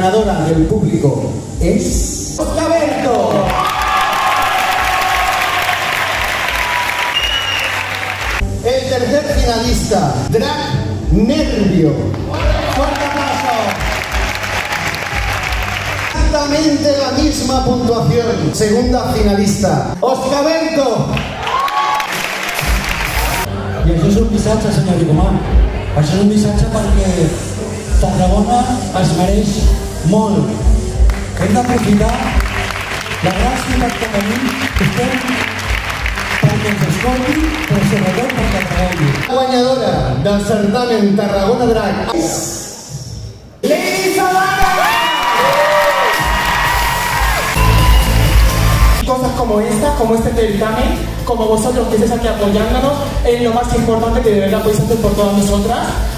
ganadora del público es... ¡Oscaberto! El tercer finalista, Drag Nervio. ¡Fuerte aplauso! Exactamente la misma puntuación. Segunda finalista, Oscaberto. I això és un missatge, senyor Ricomà. Això és un missatge perquè Tarragona es mereix molt. Hem d'aprofitar la gràcia que tenim, que estem perquè ens escolti, però sobretot perquè treballi. La guanyadora del certamen Tarragona Drag és... Cosas como esta, como este certamen, como vosotros que estáis aquí apoyándonos, es lo más importante que de verdad podéis hacer por todas nosotras.